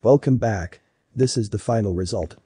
Welcome back. This is the final result.